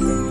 What?